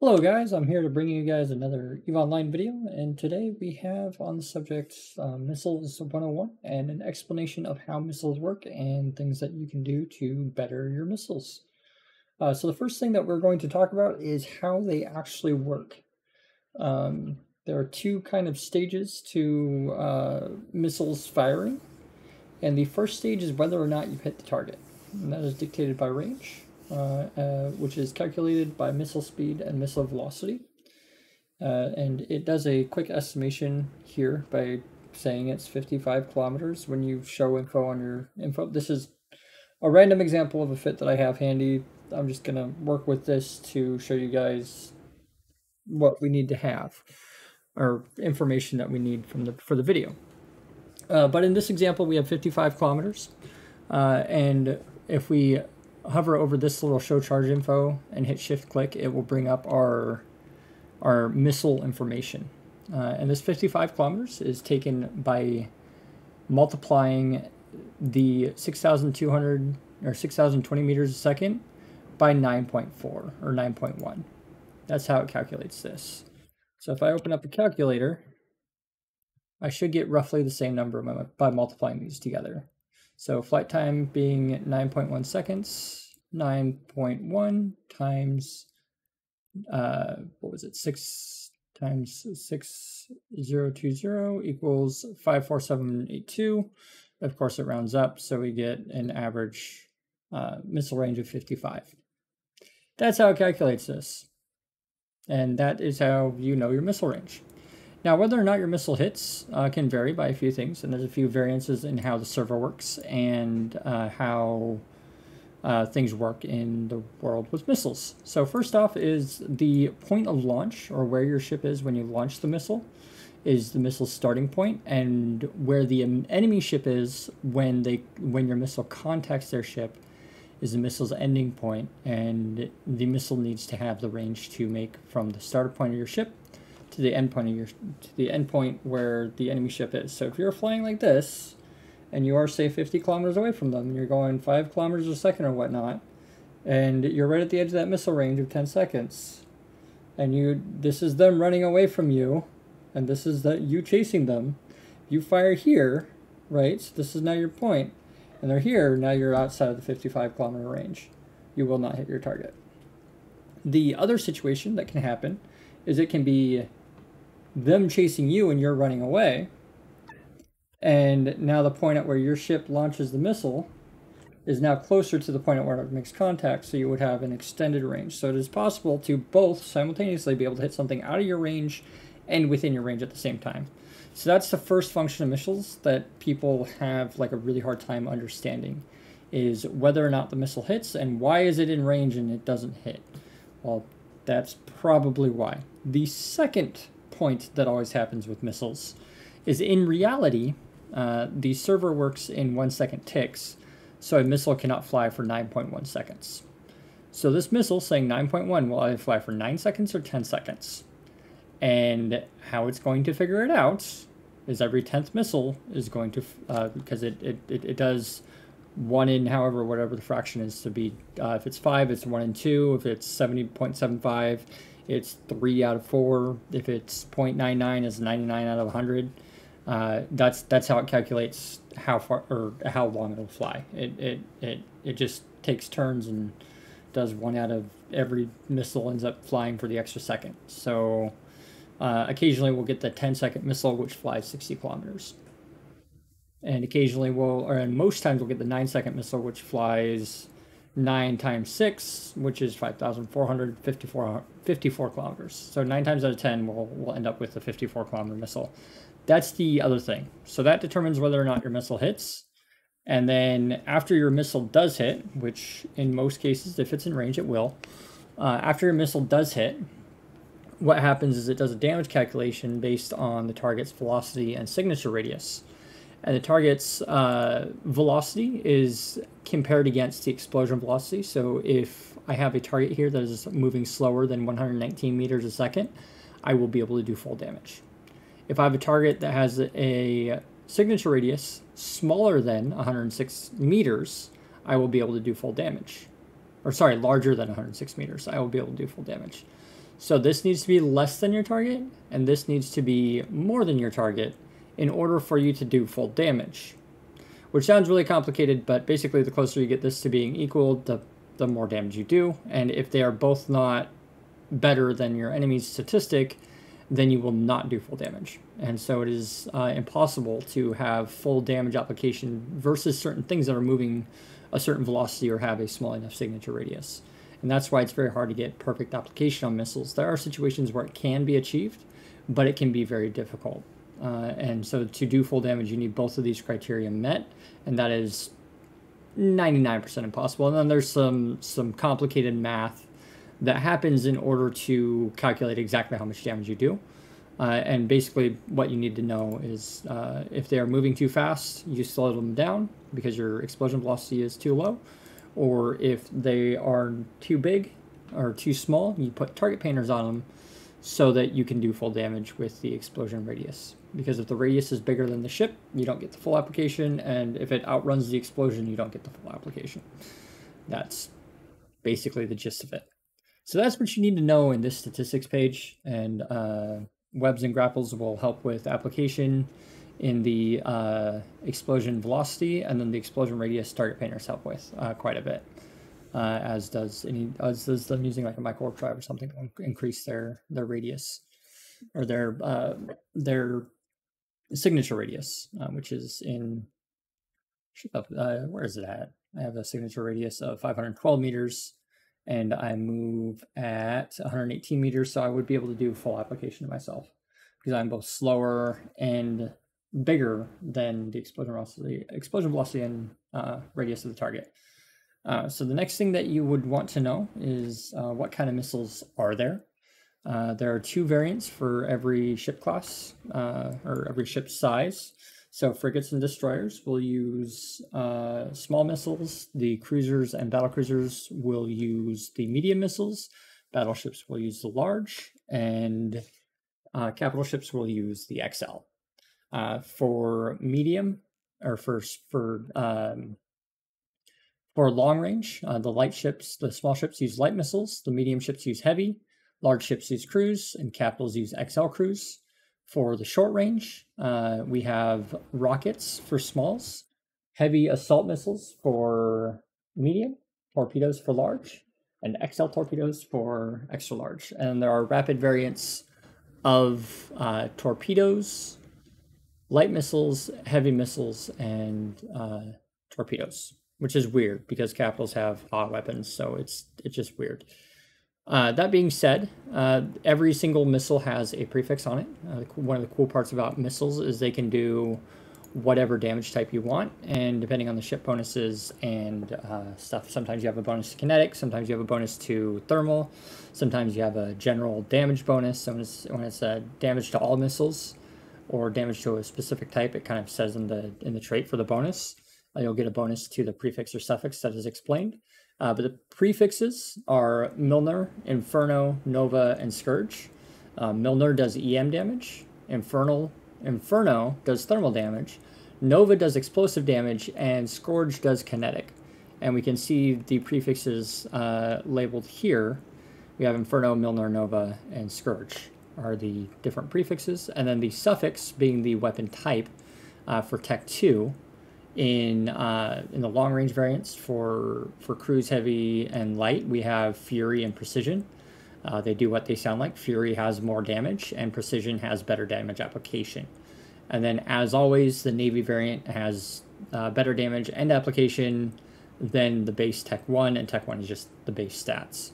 Hello guys, I'm here to bring you guys another EVE Online video, and today we have on the subject Missiles 101 and an explanation of how missiles work and things that you can do to better your missiles. So the first thing that we're going to talk about is how they actually work. There are two kind of stages to missiles firing, and the first stage is whether or not you hit the target, and that is dictated by range. Which is calculated by missile speed and missile velocity. And it does a quick estimation here by saying it's 55 kilometers when you show info on your info. This is a random example of a fit that I have handy. I'm just going to work with this to show you guys what we need to have, or information that we need for the video. But in this example, we have 55 kilometers. And if we hover over this little show charge info and hit shift click, it will bring up our missile information. And this 55 kilometers is taken by multiplying the 6,200 or 6,020 meters a second by 9.4 or 9.1. That's how it calculates this. So if I open up a calculator, I should get roughly the same number by multiplying these together. So flight time being 9.1 seconds, 9.1 times, what was it, 6 times 6020 equals 54782. Of course, it rounds up, so we get an average missile range of 55. That's how it calculates this. And that is how you know your missile range. Now, whether or not your missile hits can vary by a few things, and there's a few variances in how the server works and how things work in the world with missiles. So first off is the point of launch, or where your ship is when you launch the missile, is the missile's starting point, and where the enemy ship is when your missile contacts their ship is the missile's ending point, and the missile needs to have the range to make from the starter point of your ship to the end point of your, to the end point where the enemy ship is. So if you're flying like this, and you are say 50 kilometers away from them, and you're going 5 kilometers a second or whatnot, and you're right at the edge of that missile range of 10 seconds, and this is them running away from you, and this is you chasing them. You fire here, right? So this is now your point, and they're here. Now you're outside of the 55 kilometer range. You will not hit your target. The other situation that can happen is it can be them chasing you and you're running away, and now the point at where your ship launches the missile is now closer to the point at where it makes contact, so you would have an extended range. So it is possible to both simultaneously be able to hit something out of your range and within your range at the same time. So that's the first function of missiles that people have like a really hard time understanding, is whether or not the missile hits and why is it in range and it doesn't hit. Well, that's probably why. The second point that always happens with missiles is, in reality, the server works in 1 second ticks, so a missile cannot fly for 9.1 seconds. So this missile saying 9.1 will either fly for 9 seconds or 10 seconds. And how it's going to figure it out is every 10th missile is going to, because it does 1 in however, whatever the fraction is to be. If it's 5, it's 1 in 2. If it's 70.75, it's 3 out of 4. If it's 0.99, it's 99 out of 100. That's how it calculates how far or how long it'll fly. It just takes turns and does 1 out of every missile ends up flying for the extra second. So occasionally we'll get the 10-second missile, which flies 60 kilometers. And occasionally most times we'll get the 9-second missile, which flies 9 times 6, which is 5,454 kilometers. So 9 times out of 10, we'll end up with a 54-kilometer missile. That's the other thing. So that determines whether or not your missile hits. And then after your missile does hit, which in most cases, if it's in range, it will. After your missile does hit, what happens is it does a damage calculation based on the target's velocity and signature radius. And the target's velocity is compared against the explosion velocity. So if I have a target here that is moving slower than 119 meters a second, I will be able to do full damage. If I have a target that has a signature radius smaller than 106 meters, I will be able to do full damage. Or sorry, larger than 106 meters, I will be able to do full damage. So this needs to be less than your target, and this needs to be more than your target in order for you to do full damage. Which sounds really complicated, but basically the closer you get this to being equal, the more damage you do. And if they are both not better than your enemy's statistic, then you will not do full damage. And so it is impossible to have full damage application versus certain things that are moving a certain velocity or have a small enough signature radius. And that's why it's very hard to get perfect application on missiles. There are situations where it can be achieved, but it can be very difficult. And so to do full damage, you need both of these criteria met, and that is 99% impossible. And then there's some complicated math that happens in order to calculate exactly how much damage you do. And basically what you need to know is if they are moving too fast, you slow them down because your explosion velocity is too low. Or if they are too big or too small, you put target painters on them so that you can do full damage with the explosion radius. Because if the radius is bigger than the ship, you don't get the full application, and if it outruns the explosion, you don't get the full application. That's basically the gist of it. So that's what you need to know in this statistics page, and webs and grapples will help with application in the explosion velocity, and then the explosion radius target painters help with quite a bit, as does them using like a micro warp drive or something to increase their radius or their signature radius, which is in where is it at? I have a signature radius of 512 meters, and I move at 118 meters, so I would be able to do full application to myself because I'm both slower and bigger than the explosion velocity and radius of the target. So the next thing that you would want to know is what kind of missiles are there. There are two variants for every ship class or every ship size. So frigates and destroyers will use small missiles. The cruisers and battlecruisers will use the medium missiles. Battleships will use the large, and capital ships will use the XL. For medium, or for long range, the light ships, the small ships use light missiles, the medium ships use heavy, large ships use cruise, and capitals use XL cruise. For the short range, we have rockets for smalls, heavy assault missiles for medium, torpedoes for large, and XL torpedoes for extra large. And there are rapid variants of torpedoes, light missiles, heavy missiles, and torpedoes, which is weird because capitals have hot weapons, so it's just weird. That being said, every single missile has a prefix on it. One of the cool parts about missiles is they can do whatever damage type you want, and depending on the ship bonuses and stuff, sometimes you have a bonus to kinetic, sometimes you have a bonus to thermal, sometimes you have a general damage bonus. So when it's damage to all missiles or damage to a specific type, it kind of says in the trait for the bonus. You'll get a bonus to the prefix or suffix that is explained. But the prefixes are Mjolnir, Inferno, Nova, and Scourge. Mjolnir does EM damage. Inferno does thermal damage. Nova does explosive damage, and Scourge does kinetic. And we can see the prefixes labeled here. We have Inferno, Mjolnir, Nova, and Scourge are the different prefixes. And then the suffix being the weapon type for Tech 2. In the long range variants for cruise, heavy, and light, we have Fury and Precision. They do what they sound like. Fury has more damage, and Precision has better damage application. And then, as always, the Navy variant has better damage and application than the base Tech 1, and Tech 1 is just the base stats.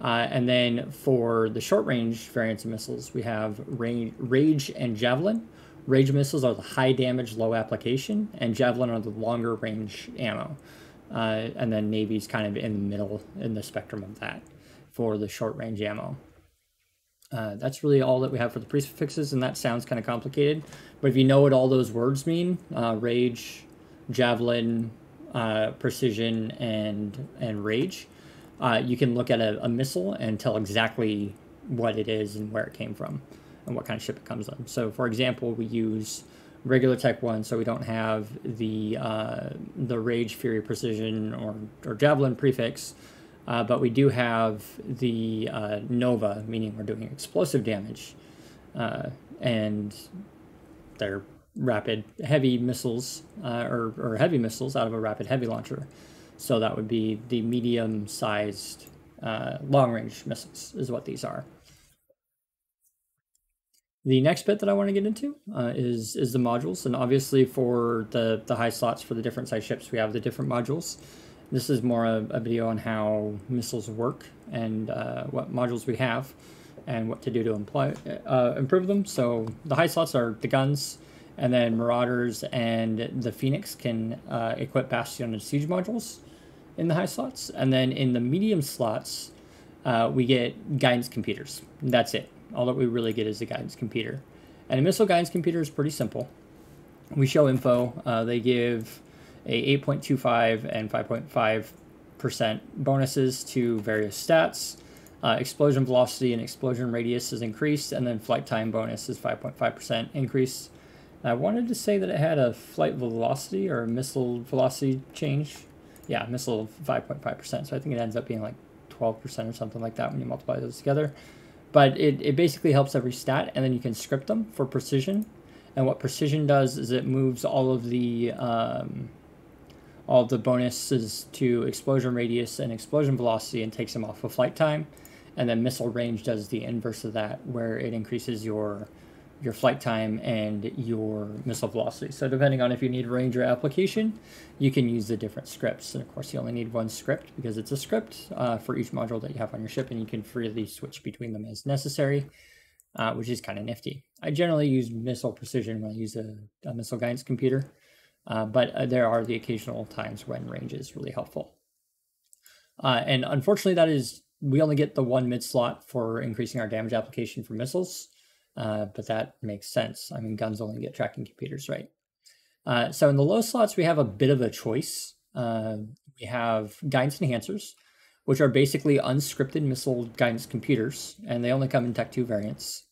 And then for the short range variants of missiles, we have Rage and Javelin. Rage missiles are the high damage, low application, and Javelin are the longer range ammo. And then Navy's kind of in the middle, in the spectrum of that, for the short range ammo. That's really all that we have for the prefixes, and that sounds kind of complicated. But if you know what all those words mean, Rage, Javelin, Precision, and Rage, you can look at a missile and tell exactly what it is and where it came from and what kind of ship it comes on. So for example, we use regular Tech 1, so we don't have the Rage, Fury, Precision, or Javelin prefix, but we do have the Nova, meaning we're doing explosive damage, and they're rapid heavy missiles, or heavy missiles out of a rapid heavy launcher. So that would be the medium-sized long-range missiles is what these are. The next bit that I want to get into is the modules, and obviously for the high slots for the different size ships, we have the different modules. This is more a video on how missiles work and what modules we have and what to do to improve them. So the high slots are the guns, and then Marauders and the Phoenix can equip Bastion and Siege modules in the high slots. And then in the medium slots, we get guidance computers. That's it. All that we really get is a guidance computer. And a missile guidance computer is pretty simple. We show info. They give a 8.25 and 5.5% bonuses to various stats. Explosion velocity and explosion radius is increased, and then flight time bonus is 5.5% increase. I wanted to say that it had a flight velocity or a missile velocity change. Yeah, missile 5.5%. So I think it ends up being like 12% or something like that when you multiply those together. But it basically helps every stat, and then you can script them for precision. And what precision does is it moves all of the bonuses to explosion radius and explosion velocity and takes them off of flight time. And then missile range does the inverse of that, where it increases your flight time and your missile velocity. So depending on if you need range or application, you can use the different scripts. And of course, you only need one script because it's a script for each module that you have on your ship, and you can freely switch between them as necessary, which is kind of nifty. I generally use missile precision when I use a missile guidance computer, but there are the occasional times when range is really helpful. And unfortunately, that is, we only get the one mid slot for increasing our damage application for missiles. But that makes sense. I mean, guns only get tracking computers, right? So in the low slots, we have a bit of a choice. We have guidance enhancers, which are basically unscripted missile guidance computers, and they only come in Tech 2 variants.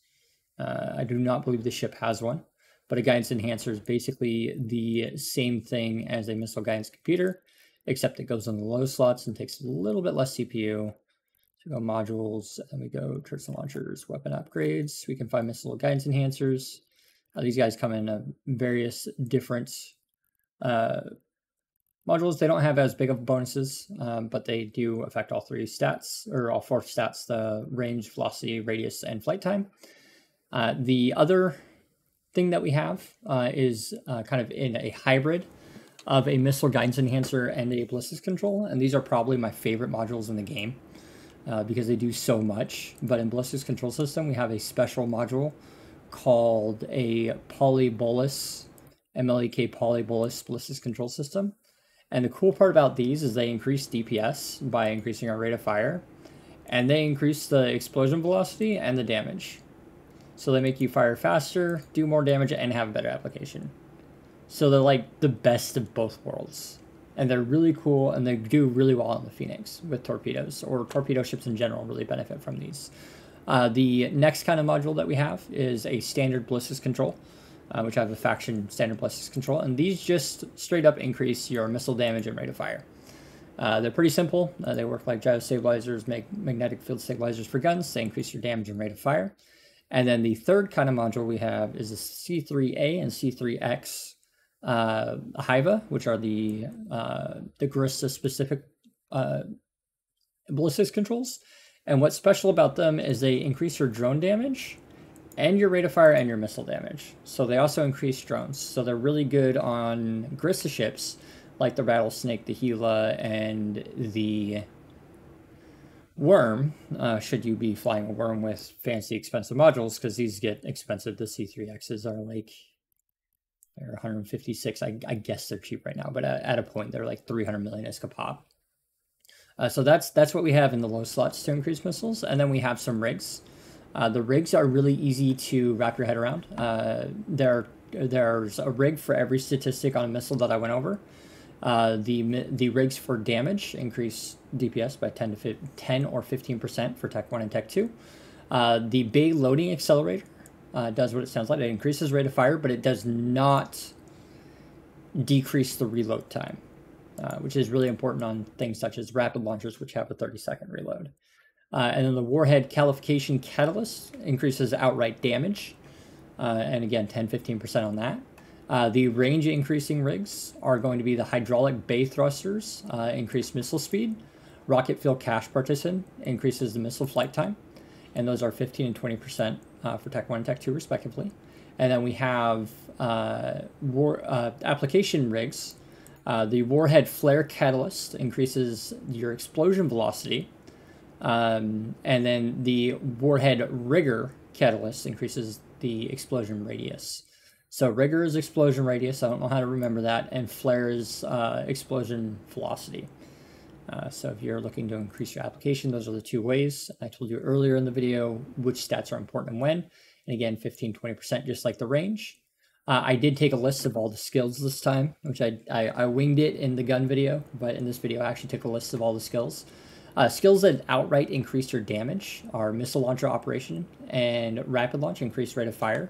I do not believe the ship has one, but a guidance enhancer is basically the same thing as a missile guidance computer, except it goes on the low slots and takes a little bit less CPU. We go modules, and we go turrets and launchers, weapon upgrades. We can find missile guidance enhancers. These guys come in various different modules. They don't have as big of bonuses, but they do affect all three stats, or all four stats, the range, velocity, radius, and flight time. The other thing that we have is kind of in a hybrid of a missile guidance enhancer and a ballistic control, and these are probably my favorite modules in the game. Because they do so much. But in Ballistic Control System, we have a special module called a polybolus, MLEK polybolus Ballistic Control System. And the cool part about these is they increase DPS by increasing our rate of fire, and they increase the explosion velocity and the damage. So they make you fire faster, do more damage, and have a better application. So they're like the best of both worlds. And they're really cool, and they do really well on the Phoenix with torpedoes, or torpedo ships in general really benefit from these. The next kind of module that we have is a standard ballistics control, which I have a faction standard ballistics control, and these just straight up increase your missile damage and rate of fire. They're pretty simple. They work like gyro stabilizers, make magnetic field stabilizers for guns. They increase your damage and rate of fire. And then the third kind of module we have is a C3A and C3X. Hiva, which are the Grista specific ballistics controls, and what's special about them is they increase your drone damage, and your rate of fire, and your missile damage. So they also increase drones. So they're really good on Grista ships, like the Rattlesnake, the Gila, and the Worm. Should you be flying a Worm with fancy, expensive modules, because these get expensive. The C3Xs are like. They're 156. I guess they're cheap right now, but at a point they're like 300 million ISK a pop. So that's what we have in the low slots to increase missiles, and then we have some rigs. The rigs are really easy to wrap your head around. There's a rig for every statistic on a missile that I went over. The rigs for damage increase DPS by 10 or 15% for Tech 1 and Tech 2. The bay loading accelerator. Does what it sounds like. It increases rate of fire, but it does not decrease the reload time. which is really important on things such as rapid launchers, which have a 30-second reload. And then the warhead calefaction catalyst increases outright damage. And again, 10–15% on that. The range increasing rigs are going to be the hydraulic bay thrusters, increased missile speed. Rocket fuel cache partition increases the missile flight time. And those are 15 and 20% for Tech 1 and Tech 2 respectively. And then we have application rigs. The warhead flare catalyst increases your explosion velocity. And then the warhead rigor catalyst increases the explosion radius. So rigor is explosion radius, I don't know how to remember that, and flare is explosion velocity. So if you're looking to increase your application, those are the two ways. I told you earlier in the video which stats are important and when. And again, 15–20%, just like the range. I did take a list of all the skills this time, which I winged it in the gun video, but in this video I actually took a list of all the skills. Skills that outright increase your damage are missile launcher operation and rapid launch, increased rate of fire.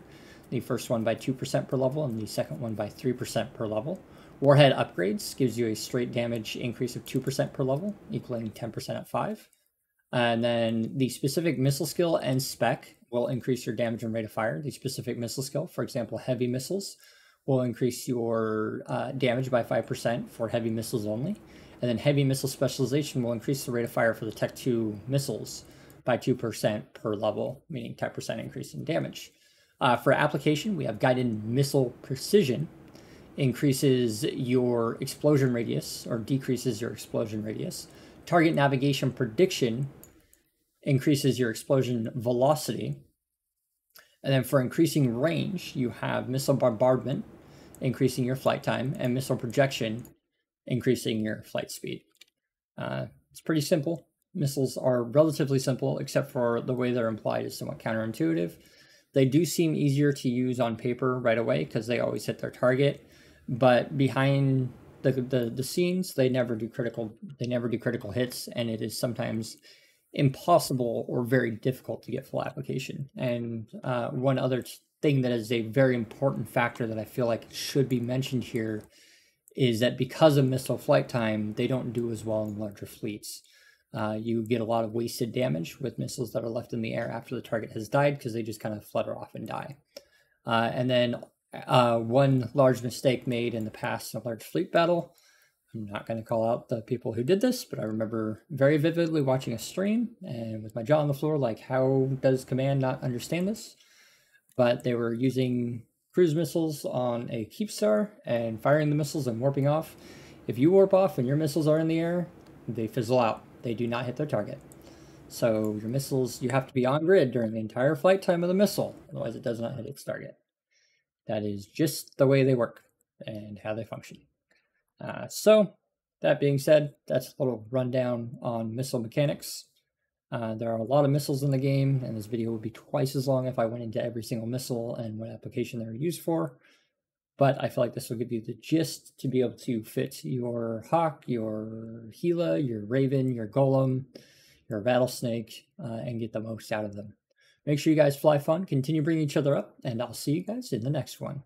The first one by 2% per level and the second one by 3% per level. Warhead upgrades gives you a straight damage increase of 2% per level, equaling 10% at 5. And then the specific missile skill and spec will increase your damage and rate of fire. The specific missile skill, for example, heavy missiles, will increase your damage by 5% for heavy missiles only. And then heavy missile specialization will increase the rate of fire for the Tech 2 missiles by 2% per level, meaning 10% increase in damage. For application, we have guided missile precision, increases your explosion radius or decreases your explosion radius. Target navigation prediction increases your explosion velocity. And then for increasing range, you have missile bombardment, increasing your flight time, and missile projection, increasing your flight speed. It's pretty simple. Missiles are relatively simple, except for the way they're implied is somewhat counterintuitive. They do seem easier to use on paper right away because they always hit their target, but behind the scenes, they never do critical hits, and it is sometimes impossible or very difficult to get full application. And one other thing that is a very important factor that I feel like should be mentioned here is that because of missile flight time, they don't do as well in larger fleets. You get a lot of wasted damage with missiles that are left in the air after the target has died because they just kind of flutter off and die. And then one large mistake made in the past in a large fleet battle, I'm not going to call out the people who did this, but I remember very vividly watching a stream and with my jaw on the floor, like, how does command not understand this? But they were using cruise missiles on a Keepstar and firing the missiles and warping off. If you warp off and your missiles are in the air, they fizzle out. They do not hit their target. So your missiles, you have to be on grid during the entire flight time of the missile, otherwise it does not hit its target. That is just the way they work and how they function. So that being said, that's a little rundown on missile mechanics. There are a lot of missiles in the game, and this video would be twice as long if I went into every single missile and what application they're used for. But I feel like this will give you the gist to be able to fit your Hawk, your Gila, your Raven, your Golem, your Rattlesnake, and get the most out of them. Make sure you guys fly fun, continue bringing each other up, and I'll see you guys in the next one.